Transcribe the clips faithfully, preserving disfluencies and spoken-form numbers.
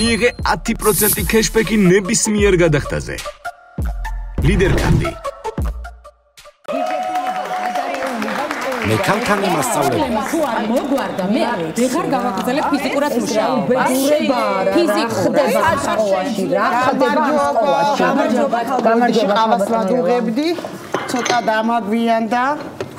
მიიღე ათი პროცენტი кэшბექი ნებისმიერ გადახდაზე. ლიდერქარდი. მე კანკანი მასწავლები. ხო არ მოგვარდა მე ვეღარ გავაგრძელებ ფიზიკურად მუშაობა. ფიზიკ ხდება სკოლაში რა ხდება სკოლაში. გამარჯობა ყავასლად უღებდი. ცოტა დამაგვიანდა.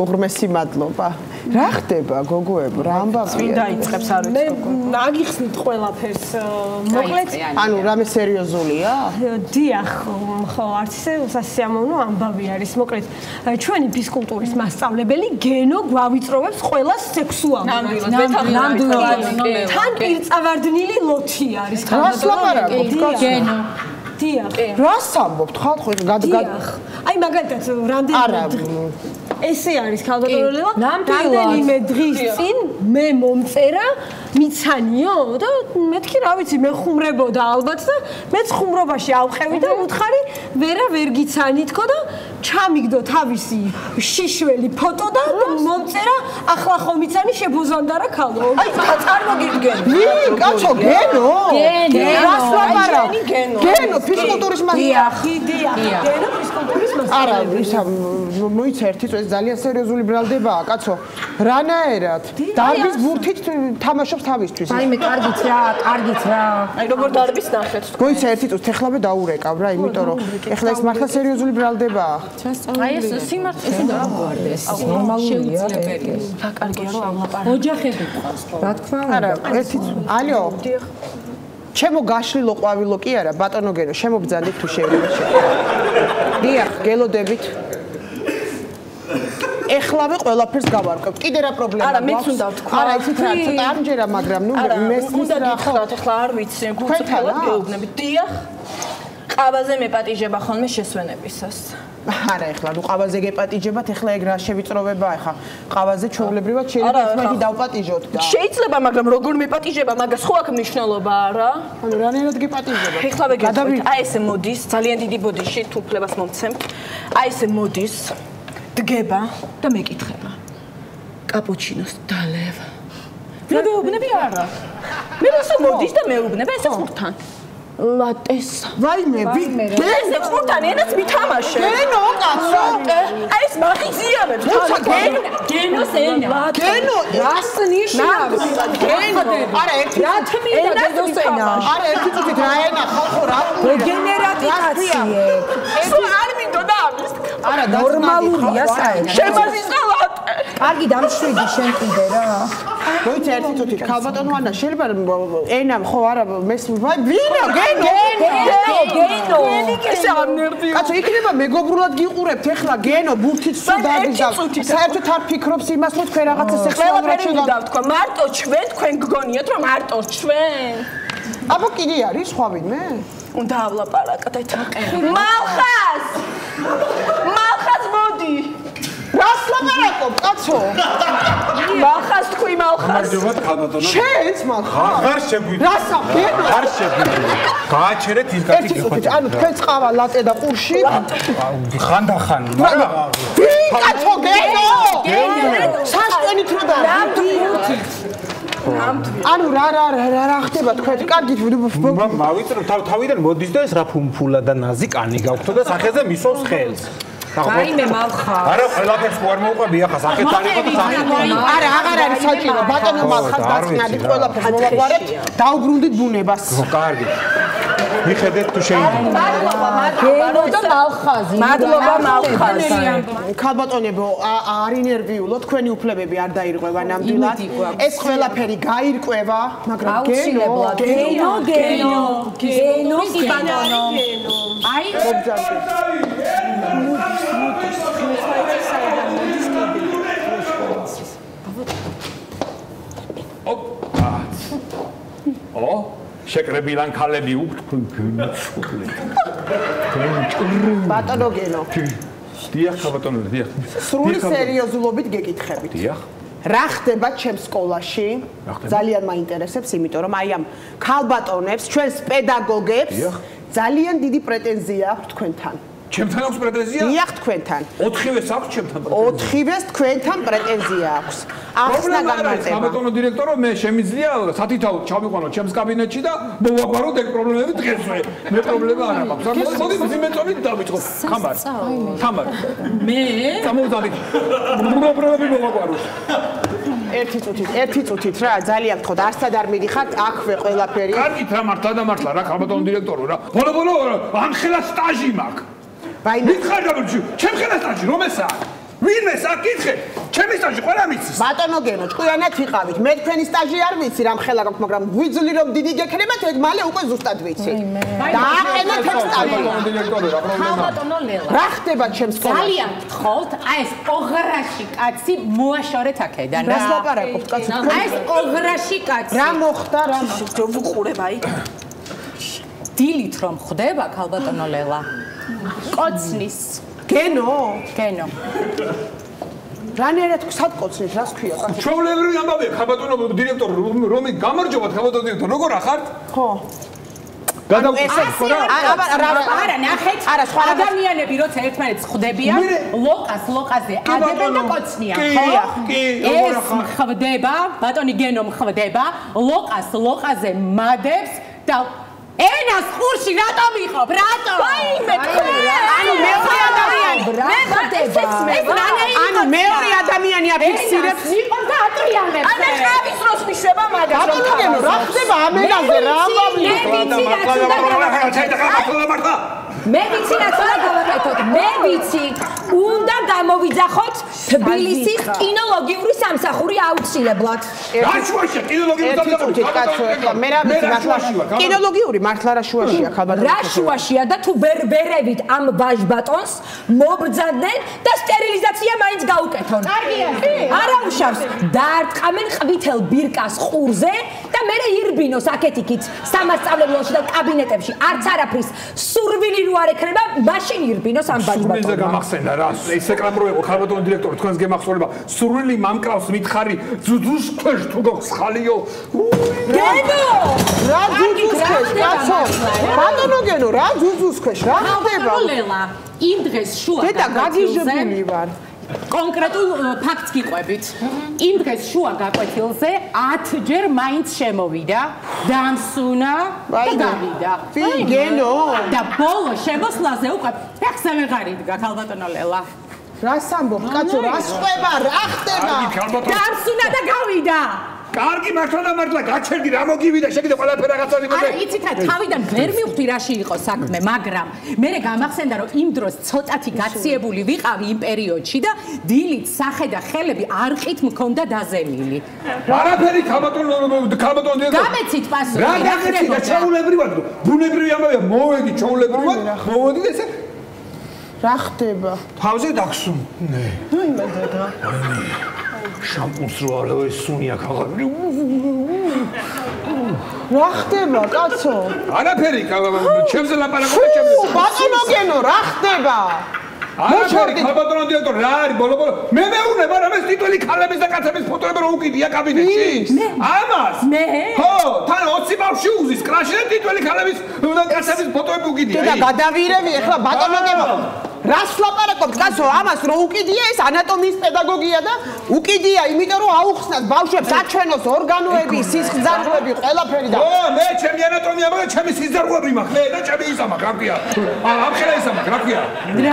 უღრმესი მადლობა. რა ხდება გოგოებო? რა ამბავია? წინ დაიწყებს არ ვიცი გოგო. მე აგიხსნით ყველაფერს. მოკლედ, ანუ რამე სერიოზულია? დიახ, ხო, არც ისე უსასიამოვნო ამბავი არის. მოკლედ, ჩვენი ფიზკულტურის მასწავლებელი გენო გვავიწროვებს ყველა სექსუალურად. ნამდვილად თან პირწავარდნილი ლოთი არის თამაშობთ გენო დიახ რას ამბობთ ხალხო გადაგად აი მაგალითად რამდენი ესე არის ქალბატონელევა რამდენიმე დღის წინ მე მომწერა მიცანიო და მეთქი რა ვიცი მე ხუმრებოდა ალბათ და მე ხუმრობაში ავყევი და უთხარი ვერა ვერ გიცანი თქო და ჩამიგდო თავისი შიშველი ფოტო და მომწერა ახლა ხომ მიცანი შებოზანდა რა ქალო აი წარმოგიდგენ კაცო გენო გენო გენო ფიზკულტურის მასწავლებელი დიახ გენო ფიზკულტურის მასწავლებელი არა მოიცა ერთი წელი ძალიან სერიოზული ბრალდებაა კაცო რანაერად დარბის ბურთით თამაშობ თავისთვის. Აი მე კარგიც რა, კარგიც რა. Აი როგორ დარბის ნახეთ. გოიცა ერთი წუთი ეხლავე დაურეკავ რა, იმიტომ რომ ეხლა ეს მართლა სერიოზული ბრალდებაა. Აი ეს სიმართლე და აღარდეს. ნორმალურია ეს. რა კარგია რომ ავლაპარაკი. ოჯახები ყავს. რა თქმა უნდა. ერთი ალო. ჩემო გაშლილო ყვავილო კი არა, ბატონო გენო, შემოგძანდით თუ შეიძლება შეგვიძლია. დიახ, გელოდებით. ეხლავე ყველაფერს გავარკვევ. კიდე რა პრობლემაა? არა, მეც უნდა ვთქვა. არა, ისეთ რა, ცოტა ამჯერა, მაგრამ ნუ მესმის რა ხო? ეხლა არ ვიცი, გულწრფელად გეუბნები. დიახ. ყავაზე მეპატიჟება ხოლმე შესვენებისას. არა, ეხლა ნუ ყავაზე გეპატიჟებათ, ეხლა ეგ რა შევიწროვება ეხლა. ყავაზე ჩვეულებრივად შეიძლება ერთმანეთი დავპატიჟოთ და. შეიძლება, მაგრამ როგორ მეპატიჟება, მაგას ხო აქვს მნიშვნელობა არა? ანუ რანაირად გეპატიჟება? ეხლავე გეცნობთ. აი ესე მოდის, ძალიან დიდი ბოდიში თუ უფლებას მომცემთ. აი ესე მოდის. დგება და მეკითხება. კაპუჩინოს დალევ. მე მეუბნები არა. მე რას მოდის და მეუბნები ესე ხურთან. ლატეს. ვაიმე, ესე ხურთან ენაც მითამაშე. გენო კაცო. აი ეს მახიზიანებს. გენო, გენოს ენა. გენო, რას ნიშნავს? გენო. არა, ერთი ათმია გენოს ენა. არა, ერთი წუთით რა ენა ხალხო რა. რეგენერატივაცია. სულ არ მინდოდა ამის. არა ნორმალურია საერთოდ. შემაძისყავთ. კარგი დამშვიდი შენ კიდე რა. მოიცა ერთი წუთი. ქალბატონო ანა შეიძლება ენა ხო არა მესმის ვინო გენო გენო ესე არ ნერვიო. კაცო იქნება მეგობრულად გიყურებთ ეხლა გენო ბურთით სულ დაგიზავთ. საერთოდ არ ფიქრობს იმას რომ თქვენ რაღაცას ეხლა ყველაფერი დავთქვა. მარტო ჩვენ თქვენ გგონიათ რომ მარტო ჩვენ. აბა კიდე არის სხვა ვინმე? უნდა ავლაპარაკდეთ. მალხას! მალხას მოდი. რას ლაპარაკობ, კაცო? მალხას თქვი მალხას. მაგდებად ხალბატონო. შეეც მალხას. აღარ შეგვიძლია. რას აფენო? არ შეგვიძლია. გააჩერეთ ის კაცი გიხოჭა. ანუ თქვენ წყავა ლატე და ყურში. ხანდახან, მაგრამ კაცო გენო! გენო! საშტენით რო დაიწყეთ. ანუ რა რა რა რა ხდება თქვენ? კარგი მოვიწრო თავიდან მოდის და ეს რა ფუმფულა და ნაზი კანი გაქვთ და სახეზე მისოს ხელს. აი მე მალხა. არა ყველაფერს არ მოუყვები ახლა სახეთ არ იყო და სახეთ. არა აღარ არის საჭირო ბატონო მალხას დაწნადით ყველაფერს მოვაყარებთ. დაუბრუნდით ბუნებას. კარგი. მიხედეთ თუ შეიძლება. მადლობა და მალხაზი. მადლობა მალხაზი. ქალბატონებო, არ ინერვიულო, თქვენი უფლებები არ დაირღვევა ნამდვილად. ეს ყველაფერი გაირკვევა, მაგრამ გენო, გენო, გენო, გენო, ბატონო. აი, ო შეკრებილან ქალები უკრული ბატონო გენო დიახ ბატონო დიახ სრული სერიოზულობით გეკითხებით დიახ რა ხდება ჩემს სკოლაში ძალიან მაინტერესებს იმიტომ რომ აი ამ ქალბატონებს ჩვენს პედაგოგებს ძალიან დიდი პრეტენზია აქვს თქვენთან. Ჩემთან აქვს პრეტენზია? დიახ, თქვენთან. ოთხივეს აქვს ჩემთან პრეტენზია. ოთხივეს თქვენთან პრეტენზია აქვს. ახსნა გამარტება. სამეთონო დირექტორო, მე შემიძლია სათითაოდ ჩავიყვანო ჩემს კაბინეტში და მოვაგვარო ეგ პრობლემები დღესვე. მე პრობლემა არ აქვს. მოდი სიმეტრობით დავიწყო. ხამარ. ხამარ. მე გამოვდავით. პრობლემები მოვაგვარო. ერთი წუთით, ერთი წუთით რა, ძალიან გთხოვთ, არცად არ მიდიხართ, აქვე ყველაფერი. კარგით რა მართლა და მართლა რა, ხალბატონ დირექტორო რა. ბოლო-ბოლო ამხელა სტაჟი მაქვს. ვაიმე. მითხარდაბში, ჩემხელა სტაჟი რომ ესაა. ვინმე საკითხე, ჩემი სტაჟი ყველა მიცის. ბატონო გენო, ჭკვიანად ვიყავით. მე თქვენი სტაჟი არ ვიცი რა მხელა გაქვს, მაგრამ ვიძვლი რომ დიდი გეკრებათ, ეგ მალე უკვე ზუსტად ვიცით. და აყენეთ ეგ სტაჟი. ხალბატონო ლელა. რა ხდება ჩემს კოლაში? ძალიან გთხოვთ, აი ეს ოღრაში კაცი მოაშორეთ აქედან რა. რას ლაპარაკობთ კაცო? აი ეს ოღრაში კაცი. რა მოხდა რა? ვიყურებ აი. დილით რომ ხდება ხალბატონო ლელა. კოცნის გენო გენო რანერად სად კოცნით რას ქვია ჩვეულებრივი ამბავია ხაბატონო დირექტორი რომი გამარჯობათ ხაბატონო დირექტორი როგორ ახართ ხო გადაგუხსენებ რა არა არა ნახეთ არა სხვა ადამიანები როცა ერთმანეთს ხდებიან ლოკას ლოკაზე ადებენ და კოცნიან ხო კი ეს ხდება ბატონი გენომ ხდება ლოკას ლოკაზე მადებს და ენას ხურში რატომ იყობ? რატო? ვაიმე თქვენ. ანუ მეორე ადამიანი მეხდება. ანუ მეორე ადამიანი აფიქსირებს. იყო და ატრიანებს. ანუ ხავის როს მიშება მაგას რომ თავი რა ხდება ამენაზე რა ამბავი და მართლა შეიძლება მართლა მართლა მედიცინა უნდა გავაკეთოთ. მედიცი უნდა გამოვიძახოთ თბილისის კინოლოგიური სამსახური აუცილებლად. რაშუაში კინოლოგიური სამსახური კაცო, მე რა ვიცი რაშუაშია. კინოლოგიური მართლა რაშუაშია ხალბატონო. რაშუაშია და თუ ვერ ვერევით ამ ბაჟბატონს მობრძადნენ და სტერილიზაცია მაინც გაუკეთონ. კარგია. არა უშავს. დაარტყამენ ყვითელ ბირკას ყურზე და მე ირბინოს აკეთიკით სამასწავლებლოში და კაბინეტებში. არც არაფრის სურვილი რო არ ეკრება, მაშინ ირბინოს ამ ბაჟბატონს. სურვილი და გამახსენდა რა. ეს ეკრამროებო ხალბატონო დირექტორი თქვენს გემახსოვნება. სურვილი მამკრავს მითხარი ძუძუს ქვეშ თუ გოხს ხალიო. გენო! რა ძუძუს ქვეშ კაცო? ბატონო გენო, რა ძუძუს ქვეშ რა ხდება? ლელა, იმ დღეს შუა და გაგიჟებული ვარ. კონკრეტულ ფაქტს გიყვებით. იმ დღეს შუა გაკვეთილზე ათჯერ მაინც შემოვიდა, დამსუნა და გავიდა. გენო და ბოლო შემოსვლაზე უკვე ფეხზე ვეღარ იდგა ხალბატონო ლელა. რას ამბობ კაცო, რას ხდება, რა ხდება? დამსუნა და გავიდა. კარგი მართლა და მართლა გაჩერდი რა მოგივიდა შეგიძლია ყველაფერი რაღაცა იმედე არა იცით რა თავიდან ვერ მივხვდი რაში იყო საქმე მაგრამ მე გამახსენდა რომ იმ დროს ცოტათი გაციებული ვიყავი იმ პერიოდში და დილით სახე და ხელები არყით მქონდა დაზემილი არაფერი ხაბატონო ხაბატონო გამეცით პასუხი რა გამეცით და ჩაულებრივად ბუნებრივი ამბავია მოვედი ჩაულებრივად მოვედი და ესე რა ხდება თავზე დაგსუნ ნე ნუ იმედად რა შამპუნს რო არ ესუნია ხალხი რა ხდება კაცო არაფერი ჩემზე ლაპარაკობ ჩემზე ბატონო გენო რა ხდება არაფერი ხაბატონო დირექტორი რა არის ბოლო ბოლო მე მეუნება რამეს ტიტული ქალების და კაცების ფოტოები რო უკიდია კაბინეტში ამას მე ხო თან ოცი ბავში უზის კრაში და ტიტული ქალების და კაცების ფოტოები უკიდია და გადავირევი ეხლა ბატონო გენო რას ლაპარაკობთ კაცო ამას რო უკიდია ეს ანატომიის პედაგოგია და უკიდია იმიტომ რომ აუხსნათ ბავშვებს აჩვენოს ორგანოები სისხლძარღვები ყველაფერი და ო მე ჩემი ანატომია მაგრამ ჩემი სისხლძარღვები მაქვს მე და ჩემი ისა მაქვს რა ქვია ამხელა ისა მაქვს რა ქვია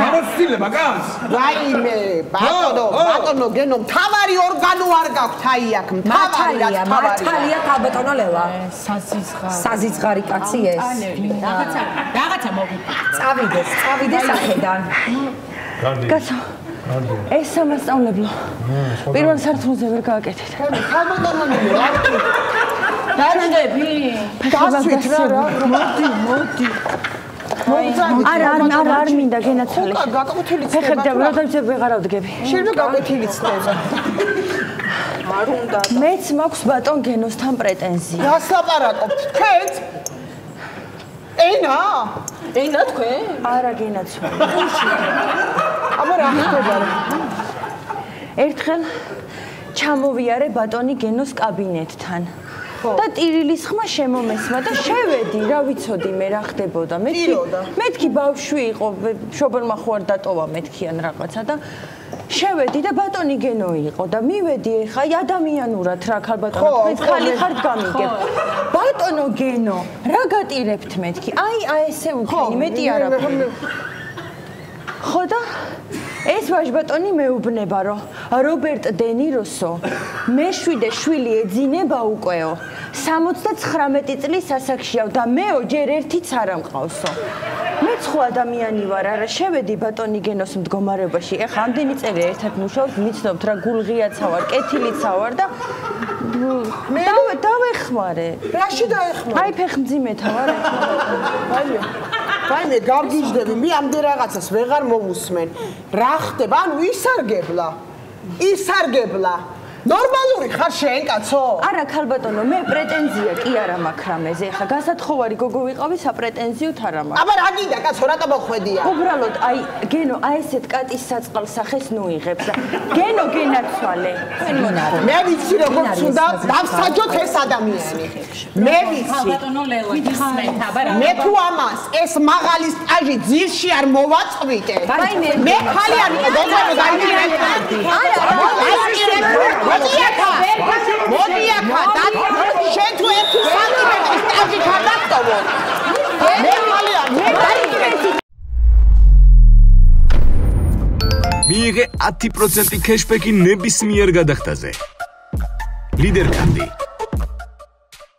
გამოცდილება კაც რაიმე ბატონო ბატონო გენო მთავარი ორგანო არ გაქვთ აი აქ მთავარია მართალია ხაბატონო ლელა საზიზღარი საზიზღარი კაცი ეს რაღაცა რაღაცა მოვიფიქრე წავიდეს წავიდეს აქედან კაცო, ეს სამასწავლებლო. პირველ სართულზე ვერ გააკეთეთ. დაჭდები. გასვით რა რა, მოდი, მოდი. არა, არა, არ მინდა გენაცვალე. ფეხებთან როდესაც ვეღარ ავდგები. შეიძლება გაკვეთილი ცნება. არ უნდა. მეც მაქვს ბატონ გენოსთან პრეტენზია. რას ლაპარაკობთ? თქენც? ენა? ენა თქვენ? არა გენაცვალე. აბა რა ხდება რა? ერთხელ ჩამოვიარე ბატონი გენოს კაბინეტთან. და ტირილის ხმა შემომესმა და შევედი რა ვიცოდი მე რა ხდებოდა მეთქი მეთქი ბავშვი იყო შობერმა ხო არ დატოვა მეთქიან რაღაცა და შევედი და ბატონი გენო იყო და მივედი ხა ადამიანურად რა ქალბატონო თქვენ ხალი ხართ გამიგებ ბატონო გენო რა გატირებთ მეთქი აი აი ესე უქენი მეტი არა ხო და ეს ვაჟბატონი მეუბნება რომ რობერტ დე ნიროსო მეშვიდე შვილი ეძინება უკეო სამოცდათხრამეტი წლის ასაკშიავ და მეო ჯერ ერთიც არ მყავსო მე სხვა ადამიანი ვარ არა შევედი ბატონი გენოს მდგომარეობაში ეხლა ამდენი წელი ერთად მუშაობთ მიცნობთ რა გულღიაცა ვარ კეთილიცა ვარ და მე დავეხმარე რაში დაეხმარე აი ფეხმძიმეთა ვარ ეხლა Fine, garbage. We are there. I got us. We are moving. Rachte, ban, we sargebla, we sargebla. Normally, we are saying that so. Ara kalbatono, me pretenziak iara makrame zeha. Gasat khovari kogovi kavi sa pretenziu tharama. Abar agi da kat sorata bokhvediya. Ubralot ay geno ay set kat isat qal sakhes noi gebsa. Geno genat swale. Me vitsi rogor tsunda davsagjot es adamiani. Me vitsi. Me tu amas es magalis aji dzirshi ar movatsqvite. Me khali ar dozano daimirektardi. Ara მოდიახა მოდიახა და შენ თუ ერთი სანტიმეტრი სტაჟი გადაგწოვო მე მალე მე დაიკეთე მიიღე ათი პროცენტი кэშბექი ნებისმიერ გადახდაზე ლიდერქარდი